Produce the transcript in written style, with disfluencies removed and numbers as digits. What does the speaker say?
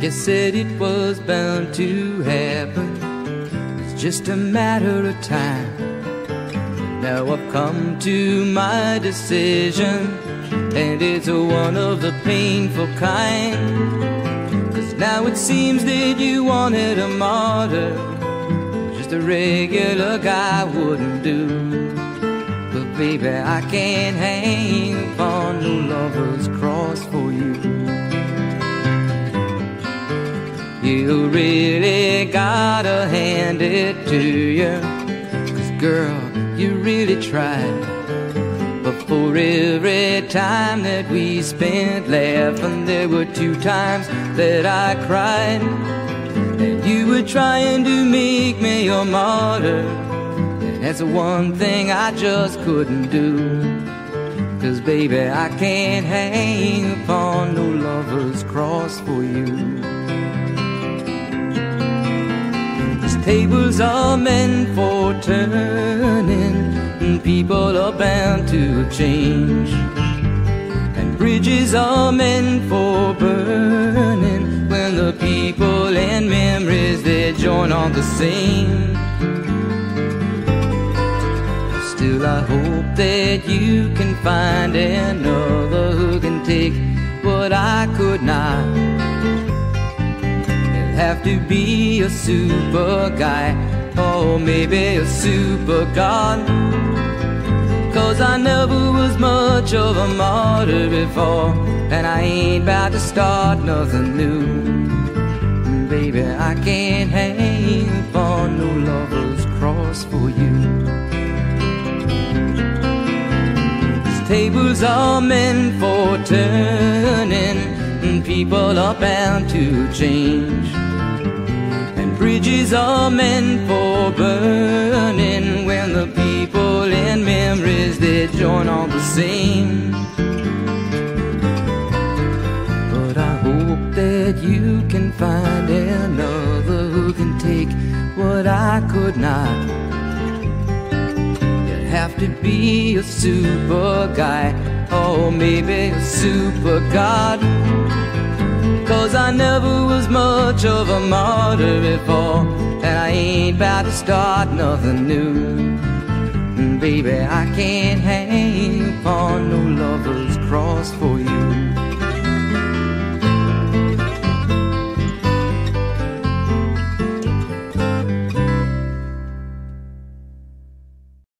You said it was bound to happen, it's just a matter of time. Now I've come to my decision, and it's one of the painful kind. 'Cause now it seems that you wanted a martyr, just a regular guy wouldn't do. But baby, I can't hang upon the lover's cross for you. You really gotta hand it to you, 'cause girl, you really tried. But for every time that we spent laughing, there were two times that I cried. And you were trying to make me your martyr, and that's the one thing I just couldn't do. 'Cause baby, I can't hang upon no lover's cross for you. Tables are meant for turning, and people are bound to change, and bridges are meant for burning, when the people and memories they join on the same. Still I hope that you can find another who can take what I could not. Have to be a super guy, or maybe a super god, 'cause I never was much of a martyr before, and I ain't about to start nothing new. Baby, I can't hang upon no lover's cross for you. 'Cause tables are meant for turning, and people are bound to change, and bridges are meant for burning, when the people and memories they join all the same. But I hope that you can find another who can take what I could not. You'd have to be a super guy, or maybe a super god, 'cause I never was much of a martyr before, and I ain't about to start nothing new. And baby, I can't hang upon no lover's cross for you.